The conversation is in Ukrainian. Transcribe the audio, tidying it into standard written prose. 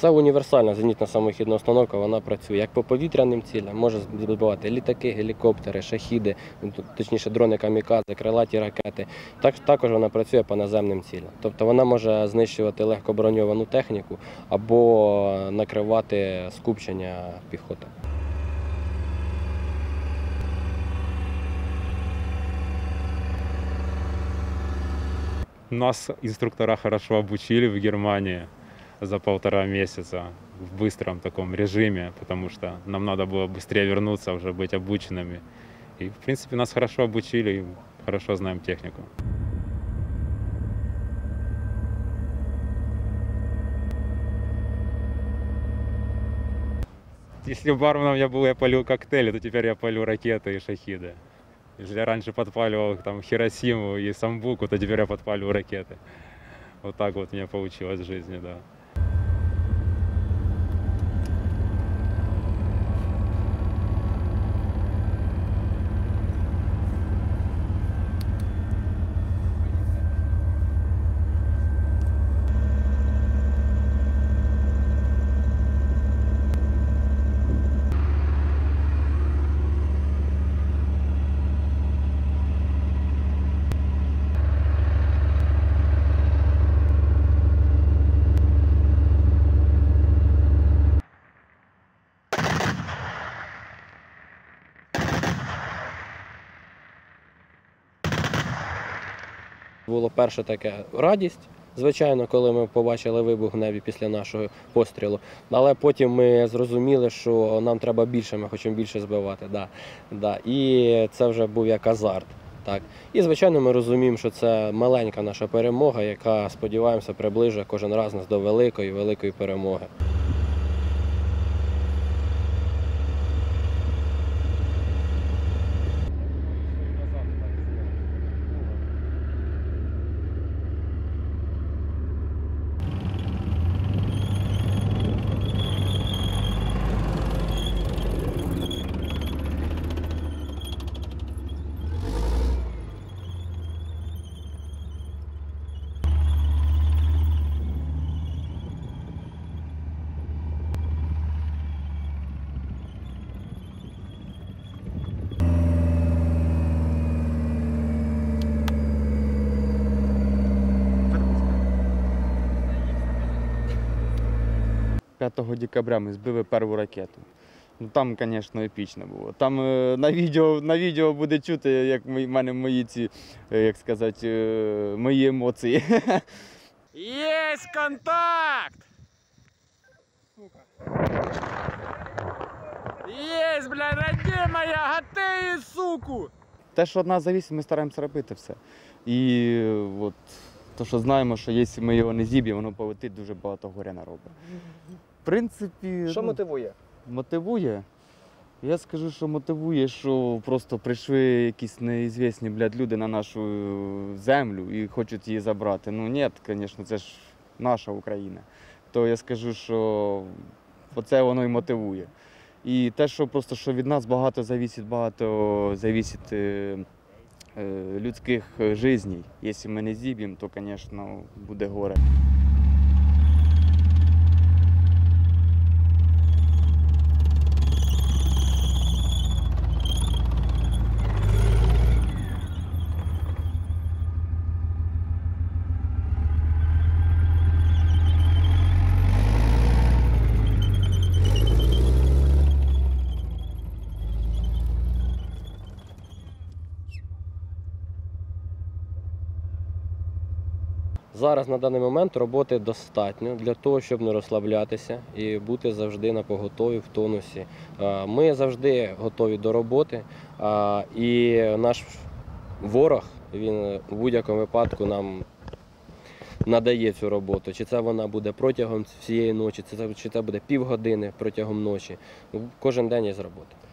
Це універсальна зенітно-самохідна установка, вона працює як по повітряним цілям, може збивати літаки, гелікоптери, шахіди, точніше дрони камікадзе, крилаті ракети. Також вона працює по наземним цілям. Тобто вона може знищувати легкоброньовану техніку або накривати скупчення піхоти. Нас инструктора хорошо обучили в Германии за 1,5 месяца в быстром таком режиме, потому что нам надо было быстрее вернуться, уже быть обученными. И, в принципе, нас хорошо обучили и хорошо знаем технику. Если барменом я был, я палил коктейли, то теперь я палю ракеты и шахиды. Если я раньше подпаливал там Хиросиму и Самбуку, то теперь я подпаливаю ракеты. Вот так вот у меня получилось в жизни, да. Було перше таке радість, звичайно, коли ми побачили вибух в небі після нашого пострілу. Але потім ми зрозуміли, що нам треба більше, ми хочемо більше збивати. І це вже був як азарт. Так. І, звичайно, ми розуміємо, що це маленька наша перемога, яка, сподіваємося, приближує кожен раз нас до великої перемоги. Декабря ми збили першу ракету. Ну, там, звісно, епічно було. Там на відео буде чути, як в мене мої емоції. Є контакт! Є, бля, родимая, гатеї, суку! Те, що від нас залежить, ми стараємося робити все. І от, те, що знаємо, що якщо ми його не зіб'ємо, воно полетить, дуже багато горя наробить. В принципі, що мотивує? Мотивує? Я скажу, що мотивує, що просто прийшли якісь неізвісні, блядь, люди на нашу землю і хочуть її забрати. Ну ні, звісно, це ж наша Україна. То я скажу, що оце воно і мотивує. І те, що просто що від нас багато залежить людських життів. Якщо ми не зіб'ємо, то, звісно, буде горе. Зараз на даний момент роботи достатньо для того, щоб не розслаблятися і бути завжди на поготові, в тонусі. Ми завжди готові до роботи, і наш ворог, він в будь-якому випадку нам надає цю роботу. Чи це вона буде протягом всієї ночі, чи це буде півгодини протягом ночі. Кожен день є робота.